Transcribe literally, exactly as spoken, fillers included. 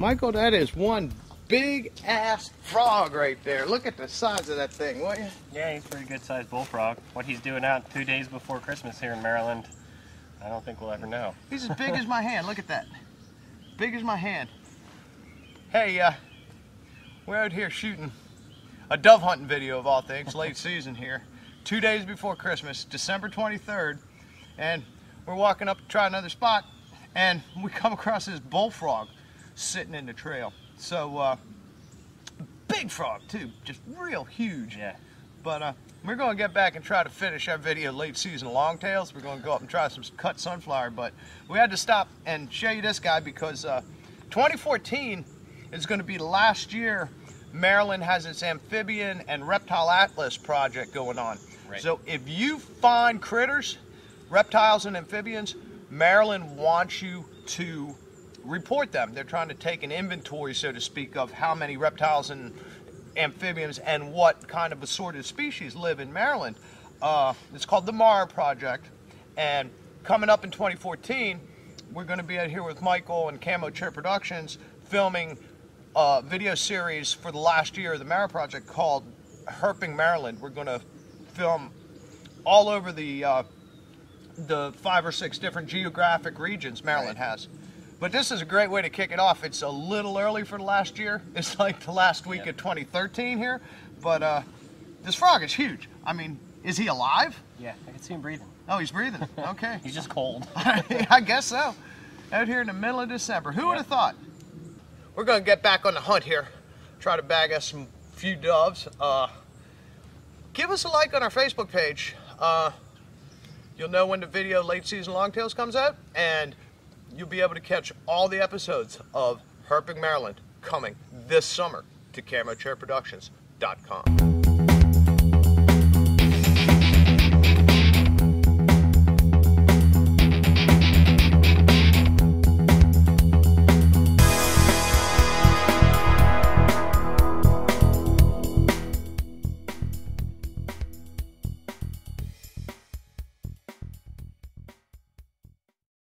Michael, that is one big ass frog right there. Look at the size of that thing, won't you? Yeah, he's a pretty good sized bullfrog. What he's doing out two days before Christmas here in Maryland, I don't think we'll ever know. He's as big as my hand. Look at that. Big as my hand. Hey, uh, we're out here shooting a dove hunting video of all things, late season here, two days before Christmas, December twenty-third, and we're walking up to try another spot, and we come across this bullfrog sitting in the trail. So, uh, big frog too, just real huge. Yeah. But uh, we're going to get back and try to finish our video late season longtails. We're going to go up and try some cut sunflower, but we had to stop and show you this guy because uh, twenty fourteen is going to be the last year Maryland has its Amphibian and Reptile Atlas project going on. Right. So if you find critters, reptiles and amphibians, Maryland wants you to report them. They're trying to take an inventory, so to speak, of how many reptiles and amphibians and what kind of assorted species live in Maryland. Uh, it's called the MAR Project, and coming up in twenty fourteen, we're going to be out here with Michael and Camo Chair Productions filming Uh, video series for the last year of the MAR Project called Herping Maryland. We're going to film all over the uh, the five or six different geographic regions Maryland has. But this is a great way to kick it off. It's a little early for the last year. It's like the last week yeah. of twenty thirteen here. But uh, this frog is huge. I mean, is he alive? Yeah, I can see him breathing. Oh, he's breathing. Okay. He's just cold. I guess so. Out here in the middle of December. Who yeah. would have thought? We're going to get back on the hunt here, try to bag us some few doves. Uh, give us a like on our Facebook page. Uh, you'll know when the video Late Season Longtails comes out, and you'll be able to catch all the episodes of Herping Maryland coming this summer to Camo Chair Productions dot com.